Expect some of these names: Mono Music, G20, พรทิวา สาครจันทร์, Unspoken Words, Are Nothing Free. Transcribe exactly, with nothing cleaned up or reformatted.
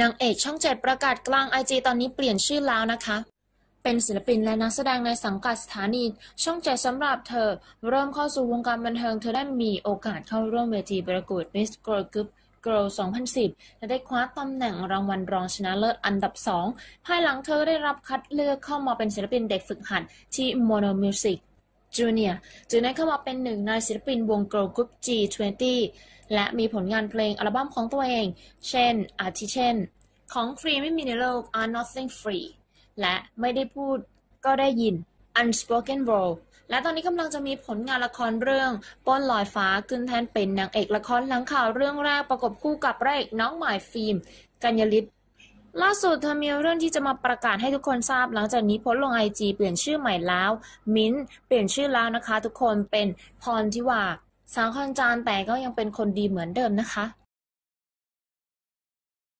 นางเอกช่องเจ็ดประกาศกลาง ไอ จี ตอนนี้เปลี่ยนชื่อแล้วนะคะเป็นศิลปินและนักแสดงในสังกัดสถานีช่องเจ็ดสำหรับเธอเริ่มเข้าสู่วงการบันเทิงเธอได้มีโอกาสเข้าร่วมเวทีประกวด Miss Girl Group Girl สองพันสิบและได้คว้าตำแหน่งรางวัลรองชนะเลิศอันดับสองภายหลังเธอได้รับคัดเลือกเข้ามาเป็นศิลปินเด็กฝึกหัดที่ Mono Musicจูเนียร์จึงได้เข้ามาเป็นหนึ่งในศิลปินวง Girl Group จี ทเวนตี้ และมีผลงานเพลงอัลบั้มของตัวเองเช่นอาทิเช่นของฟรีไม่มีในโลก Are Nothing Free และไม่ได้พูดก็ได้ยิน Unspoken Words และตอนนี้กำลังจะมีผลงานละครเรื่องป้นลอยฟ้าขึ้นแทนเป็นนางเอกละครหลังข่าวเรื่องแรกประกบคู่กับพระเอกน้องใหม่ฟิล์มกัญญฤทธิ์ล่าสุดเธอมีเรื่องที่จะมาประกาศให้ทุกคนทราบหลังจากนี้โพสต์ลง ไอ จี เปลี่ยนชื่อใหม่แล้วมิ้นเปลี่ยนชื่อแล้วนะคะทุกคนเป็นพรทิวาสาวคนจานแต่ก็ยังเป็นคนดีเหมือนเดิมนะคะ